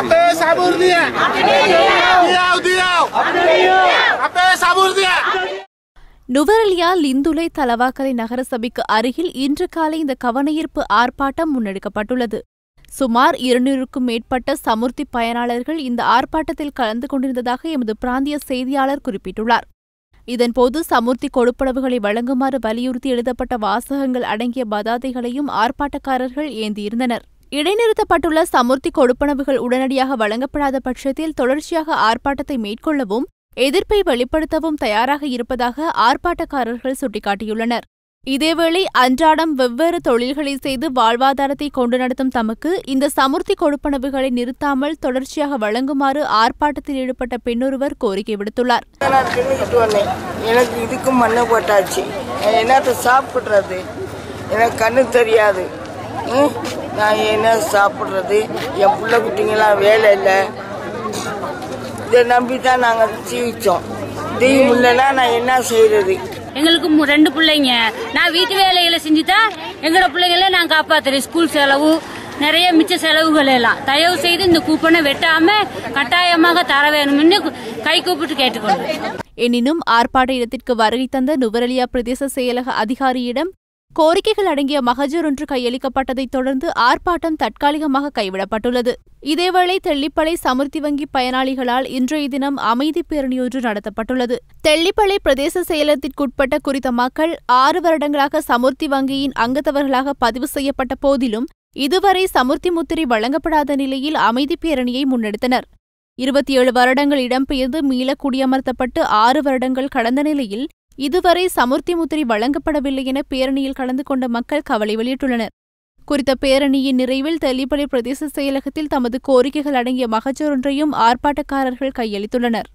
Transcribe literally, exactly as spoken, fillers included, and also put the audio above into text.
আপে সাবুর দিয়া দিয়াও দিয়াও আপে সাবুর দিয়া நுவரெலியா லிந்துலை தலவாக்கலை நகர சபைக்கு அருகில் இன்று காலை இந்த கவனஈர்ப்பு ஆர்ப்பாட்டம் முன்னெடுக்கப்பட்டுள்ளது. சுமார் இருநூறுக்கும் மேற்பட்ட சமுர்த்தி பயனாளர்கள் இந்த ஆர்ப்பாட்டத்தில் கலந்து கொண்டிருந்ததாக எமது பிராந்திய செய்தியாளர் குறிப்பிட்டுள்ளார். இதன்போது சமுர்த்தி கொடுப்பனவுகளை வழங்குமாறு வலியுறுத்தி எழுதப்பட்ட வாசகங்கள் அடங்கிய பதாதைகளையும் ஆர்ப்பாட்டக்காரர்கள் ஏந்தியிருந்தனர். இடைநிறுத்தப்பட்டுள்ள சமுர்த்தி கொடுப்பனவுகள் உடனடியாக வழங்கப்படாத பட்சத்தில் தொடர்ச்சியாக ஆர்ப்பாட்டத்தை மேற்கொள்ளவும் எதிர்ப்பை வெளிப்படுத்தவும் தயாராக இருப்பதாக ஆர்ப்பாட்டக்காரர்கள் சுட்டிக்காட்டியுள்ளனர். இதேவேளை அன்றாடம் வெவ்வேறு தொழில்களை செய்து வாழ்வாதாரத்தை கொண்டு நடத்தும் தமக்கு இந்த சமுர்த்தி கொடுப்பனவுகளை நிறுத்தாமல் தொடர்ச்சியாக வழங்குமாறு ஆர்ப்பாட்டத்தில் ஈடுபட்ட பெண்ணொருவர் கோரிக்கை விடுத்துள்ளார். எனக்கு இதுக்கும் மண்ணை போட்டாச்சு, என்னத்தை சாப்பிட்றது, எனக்கு கண்ணு தெரியாது, நான் என்ன சாப்பிட்றது, என் பிள்ளை குட்டிங்கெல்லாம் வேலை இல்லை, இதை நம்பி தான் நாங்கள் ஜீவிச்சோம். தெய்வம் இல்லைன்னா நான் என்ன செய்யறது? எங்களுக்கு ரெண்டு பிள்ளைங்க, நான் வீட்டு வேலைகளை செஞ்சுதான் எங்களோட பிள்ளைங்கள நான் காப்பாத்துறேன். ஸ்கூல் செலவு நிறைய மிச்ச செலவுகள் எல்லாம் தயவு செய்து இந்த கூப்பனை வெட்டாம கட்டாயமாக தர வேணும்னு கை கூப்பிட்டு கேட்டுக்கொள்கிறேன். எனினும் ஆர்ப்பாட்ட இடத்திற்கு வருகை தந்த நுவரெலியா பிரதேச செயலக அதிகாரியிடம் கோரிக்கைகள் அடங்கிய மகஜர் ஒன்று கையளிக்கப்பட்டதைத் தொடர்ந்து ஆர்ப்பாட்டம் தற்காலிகமாக கைவிடப்பட்டுள்ளது. இதேவேளை தெல்லிப்பளை சமுர்த்தி வங்கி பயனாளிகளால் இன்றைய தினம் அமைதி பேரணியொன்று நடத்தப்பட்டுள்ளது. தெல்லிப்பளை பிரதேச செயலகத்திற்குட்பட்ட குறித்த மக்கள் ஆறு வருடங்களாக சமுர்த்தி வங்கியின் அங்கத்தவர்களாக பதிவு செய்யப்பட்ட போதிலும் இதுவரை சமுர்த்தி முத்திரை வழங்கப்படாத நிலையில் அமைதி பேரணியை முன்னெடுத்தனர். இருபத்தி ஏழு வருடங்கள் இடம்பெயர்ந்து மீள குடியமர்த்தப்பட்டு ஆறு வருடங்கள் கடந்த நிலையில் இதுவரை சமுர்த்தி முத்திரை வழங்கப்படவில்லை என பேரணியில் கலந்து கொண்ட மக்கள் கவலை வெளியிட்டுள்ளனர். குறித்த பேரணியின் நிறைவில் தெல்லிப்பளை பிரதேச செயலகத்தில் தமது கோரிக்கைகள் அடங்கிய மகஜர் ஒன்றையும் ஆர்ப்பாட்டக்காரர்கள் கையளித்துள்ளனர்.